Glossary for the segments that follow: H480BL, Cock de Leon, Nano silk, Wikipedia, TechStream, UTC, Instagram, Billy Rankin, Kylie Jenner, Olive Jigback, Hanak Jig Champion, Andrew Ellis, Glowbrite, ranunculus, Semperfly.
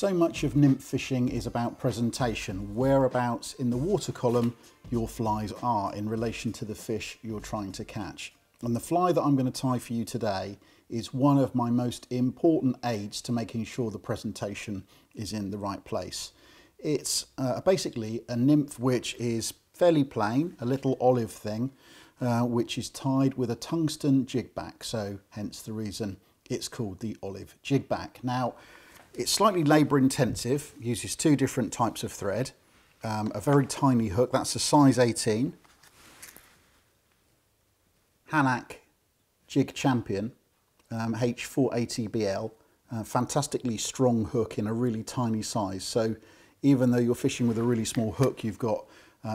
So much of nymph fishing is about presentation, whereabouts in the water column your flies are in relation to the fish you're trying to catch. And the fly that I'm going to tie for you today is one of my most important aids to making sure the presentation is in the right place. It's basically a nymph which is fairly plain, a little olive thing, which is tied with a tungsten jig back, so hence the reason it's called the olive jig back. Now, it's slightly labour intensive, uses two different types of thread, a very tiny hook, that's a size 18, Hanak Jig Champion, H480BL, fantastically strong hook in a really tiny size. So even though you're fishing with a really small hook, you've got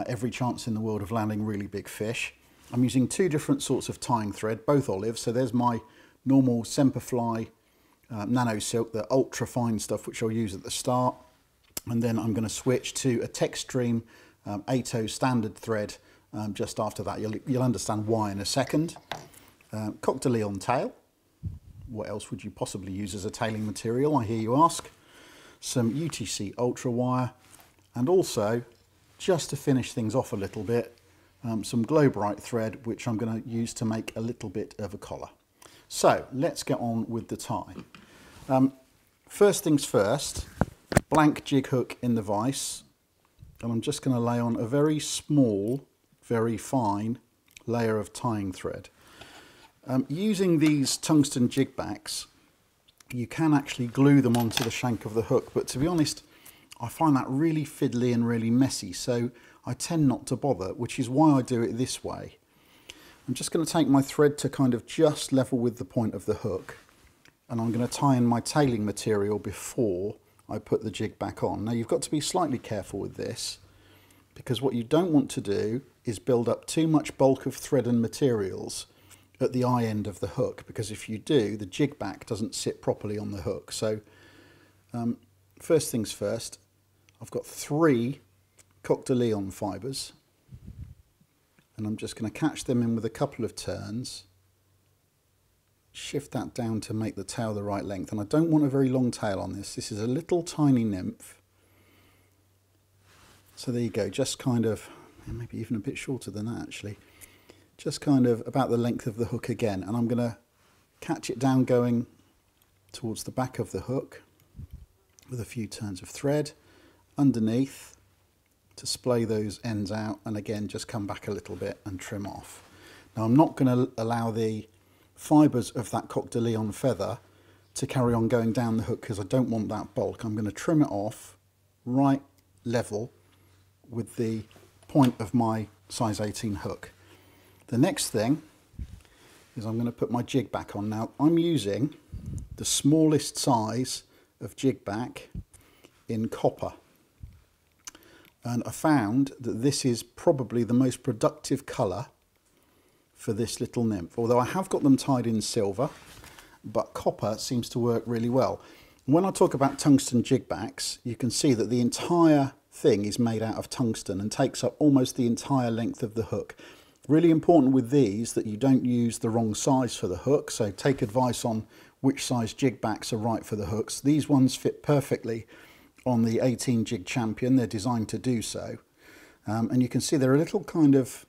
every chance in the world of landing really big fish. I'm using two different sorts of tying thread, both olives. So there's my normal Semperfly Nano Silk, the ultra fine stuff, which I'll use at the start. And then I'm going to switch to a TechStream 8O standard thread just after that. You'll understand why in a second. Cock de Leon tail. What else would you possibly use as a tailing material, I hear you ask? Some UTC ultra wire, and also, just to finish things off a little bit, some Glowbrite thread, which I'm going to use to make a little bit of a collar. So let's get on with the tie. First things first, blank jig hook in the vise, and I'm just going to lay on a very small, very fine layer of tying thread. Using these tungsten jig backs, you can actually glue them onto the shank of the hook, but to be honest, I find that really fiddly and really messy, so I tend not to bother, which is why I do it this way. I'm just going to take my thread to kind of just level with the point of the hook, and I'm going to tie in my tailing material before I put the jig back on. Now, you've got to be slightly careful with this, because what you don't want to do is build up too much bulk of thread and materials at the eye end of the hook, because if you do, the jig back doesn't sit properly on the hook. So first things first, I've got three Cock de Leon fibres, and I'm just going to catch them in with a couple of turns, shift that down to make the tail the right length, and I don't want a very long tail on this. This is a little tiny nymph, so there you go, just kind of, maybe even a bit shorter than that actually, just kind of about the length of the hook again, and I'm going to catch it down going towards the back of the hook with a few turns of thread underneath to splay those ends out, and again just come back a little bit and trim off. Now, I'm not going to allow the fibres of that Cock de Leon feather to carry on going down the hook, because I don't want that bulk. I'm going to trim it off right level with the point of my size 18 hook. The next thing is I'm going to put my jig back on. Now, I'm using the smallest size of jig back in copper, and I found that this is probably the most productive colour for this little nymph, although I have got them tied in silver, but copper seems to work really well. When I talk about tungsten jig backs, you can see that the entire thing is made out of tungsten and takes up almost the entire length of the hook. Really important with these that you don't use the wrong size for the hook, so take advice on which size jig backs are right for the hooks. These ones fit perfectly on the 18 Jig Champion, they're designed to do so. And you can see there are little kind of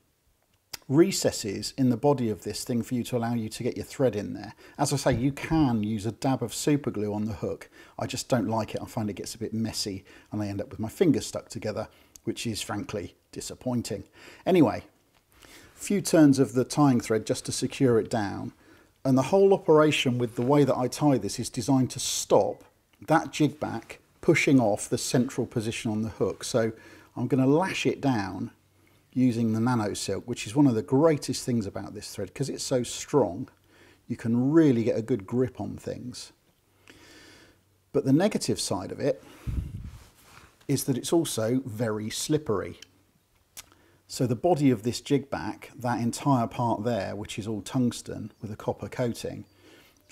recesses in the body of this thing for you to allow you to get your thread in there. As I say, you can use a dab of super glue on the hook. I just don't like it, I find it gets a bit messy and I end up with my fingers stuck together, which is frankly disappointing. Anyway, few turns of the tying thread just to secure it down, and the whole operation with the way that I tie this is designed to stop that jig back pushing off the central position on the hook. So I'm going to lash it down using the Nano Silk, which is one of the greatest things about this thread, because it's so strong you can really get a good grip on things. But the negative side of it is that it's also very slippery. So the body of this jig back, that entire part there, which is all tungsten with a copper coating,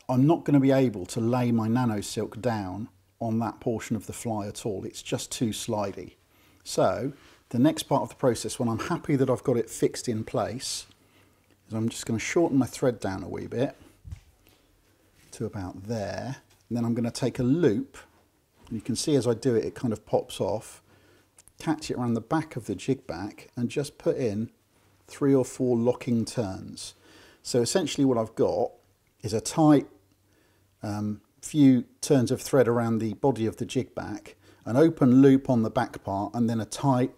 I'm not going to be able to lay my Nano Silk down on that portion of the fly at all. It's just too slidey. So the next part of the process, when I'm happy that I've got it fixed in place, is I'm just going to shorten my thread down a wee bit to about there, and then I'm going to take a loop You can see as I do it, it kind of pops off. Catch it around the back of the jig back and just put in 3 or 4 locking turns. So essentially what I've got is a tight few turns of thread around the body of the jig back, an open loop on the back part, and then a tight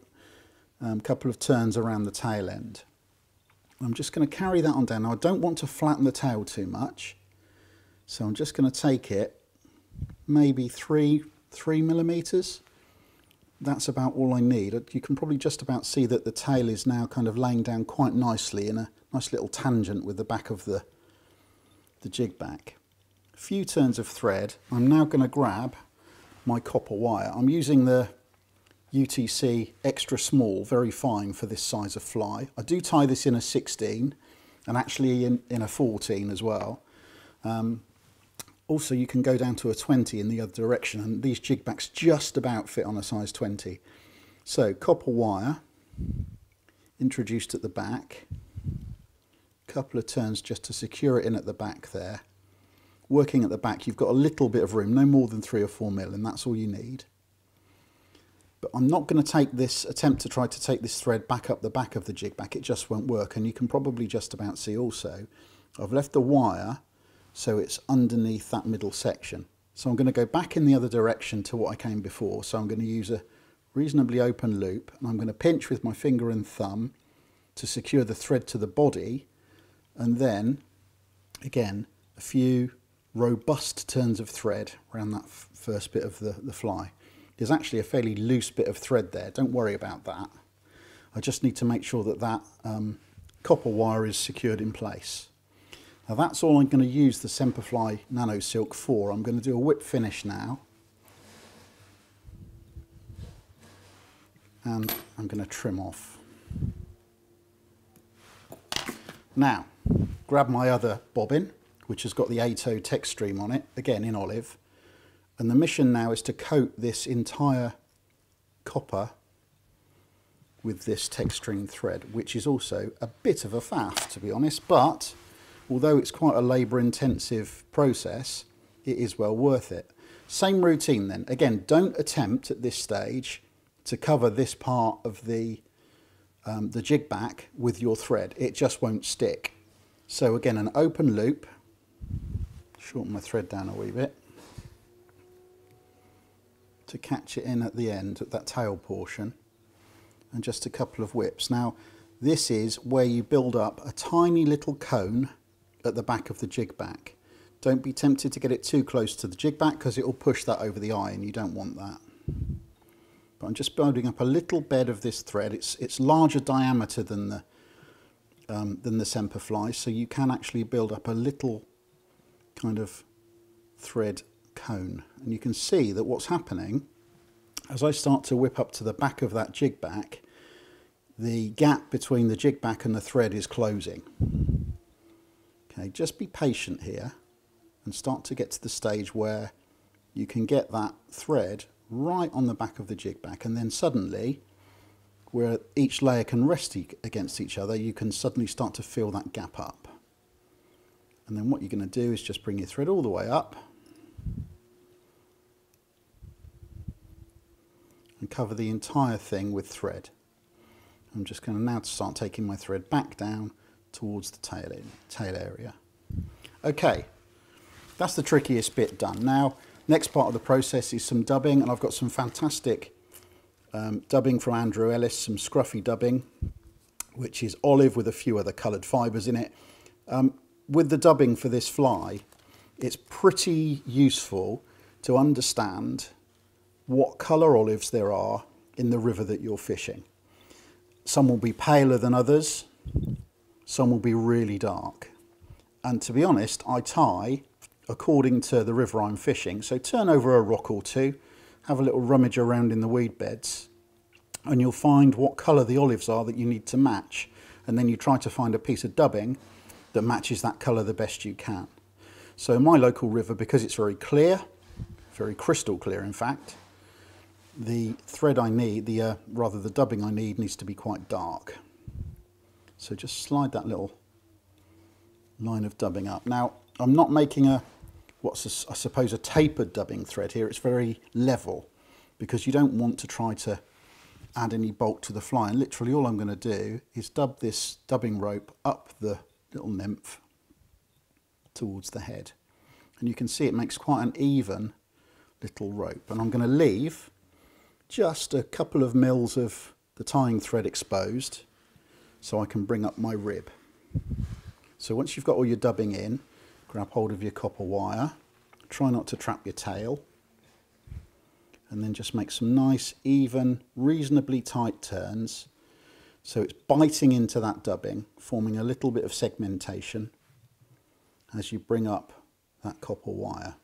couple of turns around the tail end. I'm just going to carry that on down. Now I don't want to flatten the tail too much, so I'm just going to take it maybe 3 millimeters. That's about all I need. You can probably just about see that the tail is now kind of laying down quite nicely in a nice little tangent with the back of the jig back. A few turns of thread. I'm now going to grab my copper wire. I'm using the UTC extra small, very fine for this size of fly. I do tie this in a 16 and actually in a 14 as well. Also, you can go down to a 20 in the other direction, and these jig backs just about fit on a size 20. So copper wire introduced at the back, a couple of turns just to secure it in at the back there. Working at the back, you've got a little bit of room, no more than 3 or 4 mil, and that's all you need. But I'm not going to take this attempt to try to take this thread back up the back of the jig back. It just won't work, and you can probably just about see also, I've left the wire so it's underneath that middle section. So I'm going to go back in the other direction to what I came before. So I'm going to use a reasonably open loop, and I'm going to pinch with my finger and thumb to secure the thread to the body. And then again, a few robust turns of thread around that first bit of the fly. There's actually a fairly loose bit of thread there. Don't worry about that. I just need to make sure that copper wire is secured in place. Now that's all I'm going to use the Semperfly Nano Silk for. I'm going to do a whip finish now. And I'm going to trim off. Now, grab my other bobbin, which has got the ATO TechStream on it, again in olive. And the mission now is to coat this entire copper with this TechStream thread, which is also a bit of a faff, to be honest, but although it's quite a labour-intensive process, it is well worth it. Same routine then. Again, don't attempt at this stage to cover this part of the jig back with your thread. It just won't stick. So again, an open loop. Shorten my thread down a wee bit to catch it in at the end, at that tail portion, and just a couple of whips. Now, this is where you build up a tiny little cone at the back of the jig back. Don't be tempted to get it too close to the jig back because it will push that over the eye, and you don't want that. But I'm just building up a little bed of this thread. It's larger diameter than the Semperfly, so you can actually build up a little kind of thread cone. And you can see that what's happening as I start to whip up to the back of that jig back, the gap between the jig back and the thread is closing. Okay, just be patient here and start to get to the stage where you can get that thread right on the back of the jig back, and then suddenly, where each layer can rest against each other, you can suddenly start to fill that gap up. And then what you're going to do is just bring your thread all the way up and cover the entire thing with thread. I'm just going to now start taking my thread back down towards the tail area. Okay, that's the trickiest bit done. Now, next part of the process is some dubbing, and I've got some fantastic dubbing from Andrew Ellis, some scruffy dubbing, which is olive with a few other coloured fibres in it. With the dubbing for this fly, it's pretty useful to understand what colour olives there are in the river that you're fishing. Some will be paler than others, some will be really dark. And to be honest, I tie according to the river I'm fishing. So turn over a rock or two, have a little rummage around in the weed beds, and you'll find what colour the olives are that you need to match. And then you try to find a piece of dubbing that matches that colour the best you can. So my local river, because it's very clear, very crystal clear in fact, the thread I need, the dubbing I need, needs to be quite dark. So just slide that little line of dubbing up. Now, I'm not making a what's, I suppose, a tapered dubbing thread here. It's very level because you don't want to try to add any bulk to the fly. And literally all I'm going to do is dub this dubbing rope up the little nymph towards the head. And you can see it makes quite an even little rope. And I'm going to leave just a couple of mils of the tying thread exposed so I can bring up my rib. So once you've got all your dubbing in, grab hold of your copper wire, try not to trap your tail, and then just make some nice, even, reasonably tight turns. So it's biting into that dubbing, forming a little bit of segmentation as you bring up that copper wire.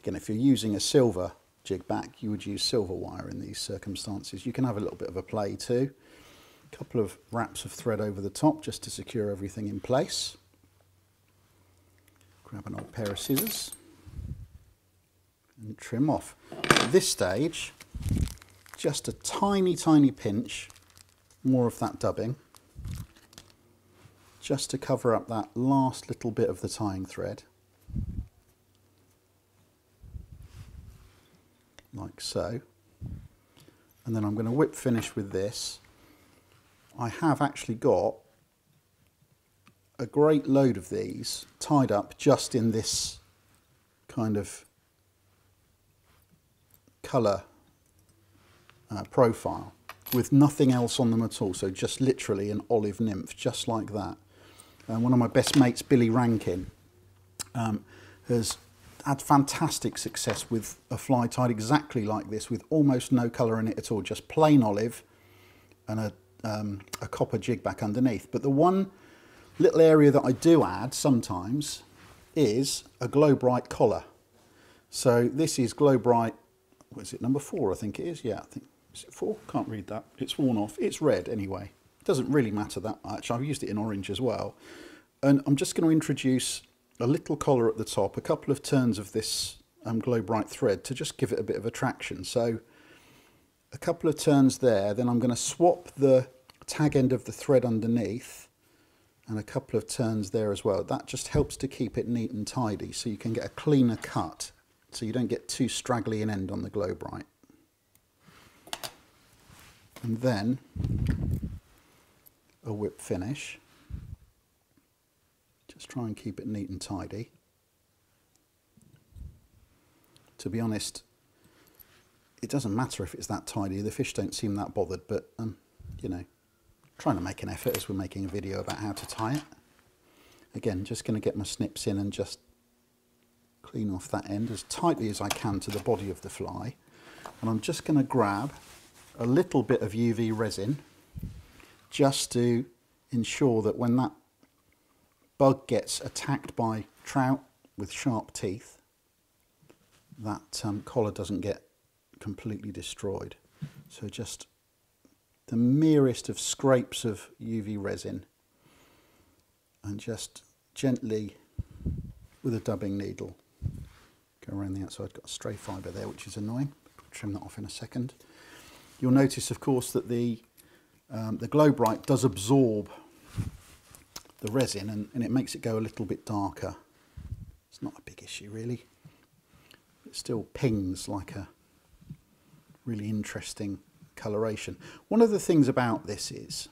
Again, if you're using a silver jig back, you would use silver wire in these circumstances. You can have a little bit of a play too. A couple of wraps of thread over the top just to secure everything in place. Grab an old pair of scissors and trim off. At this stage, just a tiny, tiny pinch more of that dubbing just to cover up that last little bit of the tying thread. Like so. And then I'm going to whip finish with this. I have actually got a great load of these tied up just in this kind of colour profile with nothing else on them at all. So just literally an olive nymph, just like that. And one of my best mates, Billy Rankin, has had fantastic success with a fly tied exactly like this, with almost no colour in it at all, just plain olive and a copper jig back underneath. But the one little area that I do add sometimes is a Glowbrite collar. So this is Glowbrite, what is it, number 4 I think it is? Yeah, I think, is it 4? Can't read that. It's worn off. It's red anyway. It doesn't really matter that much. I've used it in orange as well. And I'm just going to introduce a little collar at the top, a couple of turns of this Glowbrite thread to just give it a bit of attraction. So a couple of turns there, then I'm going to swap the tag end of the thread underneath and a couple of turns there as well. That just helps to keep it neat and tidy so you can get a cleaner cut, so you don't get too straggly an end on the Glowbrite. And then a whip finish. Just try and keep it neat and tidy. To be honest, it doesn't matter if it's that tidy. The fish don't seem that bothered, but you know, trying to make an effort as we're making a video about how to tie it. Again, just going to get my snips in and just clean off that end as tightly as I can to the body of the fly. And I'm just going to grab a little bit of UV resin just to ensure that when that bug gets attacked by trout with sharp teeth, that collar doesn't get completely destroyed. So just the merest of scrapes of UV resin, and just gently with a dubbing needle go around the outside. Got a stray fibre there, which is annoying. We'll trim that off in a second. You'll notice, of course, that the Glowbrite does absorb the resin, and it makes it go a little bit darker. It's not a big issue really. It still pings like a really interesting coloration. One of the things about this is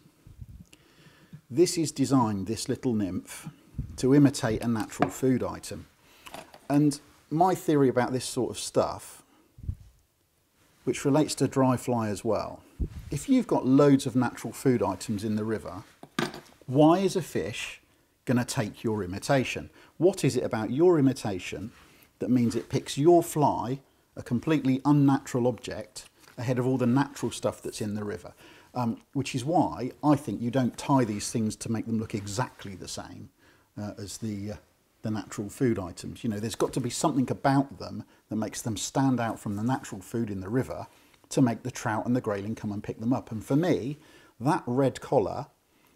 designed, this little nymph, to imitate a natural food item. And my theory about this sort of stuff, which relates to dry fly as well, if you've got loads of natural food items in the river, why is a fish going to take your imitation? What is it about your imitation that means it picks your fly, a completely unnatural object, ahead of all the natural stuff that's in the river? Which is why I think you don't tie these things to make them look exactly the same as the natural food items. You know, there's got to be something about them that makes them stand out from the natural food in the river to make the trout and the grayling come and pick them up. And for me, that red collar,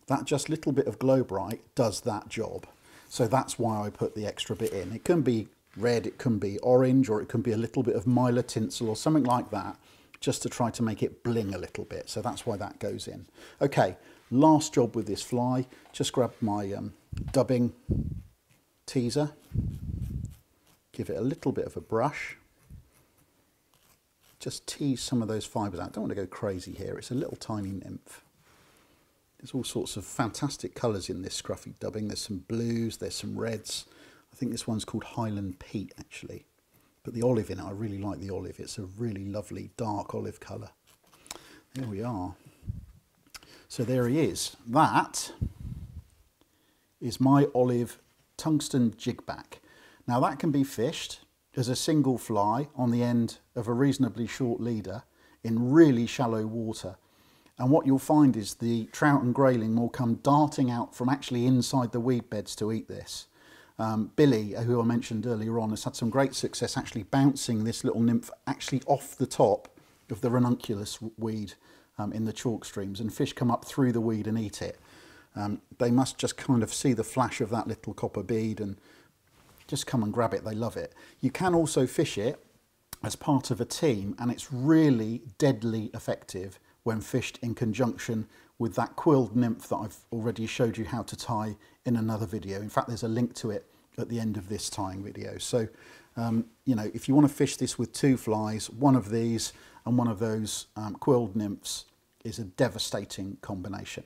that just little bit of Glowbrite does that job. So that's why I put the extra bit in. It can be red, it can be orange, or it can be a little bit of mylar tinsel or something like that, just to try to make it bling a little bit. So that's why that goes in. Okay, last job with this fly. Just grab my dubbing teaser. give it a little bit of a brush. Just tease some of those fibres out. Don't want to go crazy here. It's a little tiny nymph. There's all sorts of fantastic colours in this scruffy dubbing. There's some blues, there's some reds. I think this one's called Highland Peat, actually. But the olive in it, I really like the olive. It's a really lovely dark olive colour. There we are. So there he is. That is my olive tungsten jigback. Now that can be fished as a single fly on the end of a reasonably short leader in really shallow water. And what you'll find is the trout and grayling will come darting out from actually inside the weed beds to eat this. Billy, who I mentioned earlier on, has had some great success actually bouncing this little nymph actually off the top of the ranunculus weed in the chalk streams, and fish come up through the weed and eat it. They must just kind of see the flash of that little copper bead and just come and grab it. They love it. You can also fish it as part of a team, and it's really deadly effective when fished in conjunction with that quilled nymph that I've already showed you how to tie in another video. In fact, there's a link to it at the end of this tying video. So, you know, if you want to fish this with two flies, one of these and one of those quilled nymphs is a devastating combination.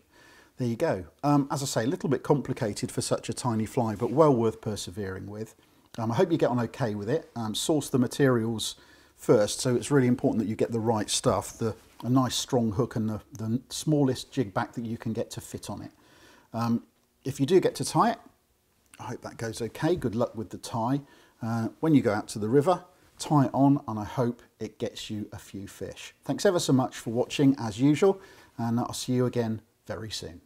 There you go. As I say, a little bit complicated for such a tiny fly, but well worth persevering with. I hope you get on okay with it. Source the materials first, so it's really important that you get the right stuff. A nice strong hook and the smallest jig back that you can get to fit on it. If you do get to tie it, I hope that goes okay. Good luck with the tie. When you go out to the river, tie it on, and I hope it gets you a few fish. Thanks ever so much for watching as usual, and I'll see you again very soon.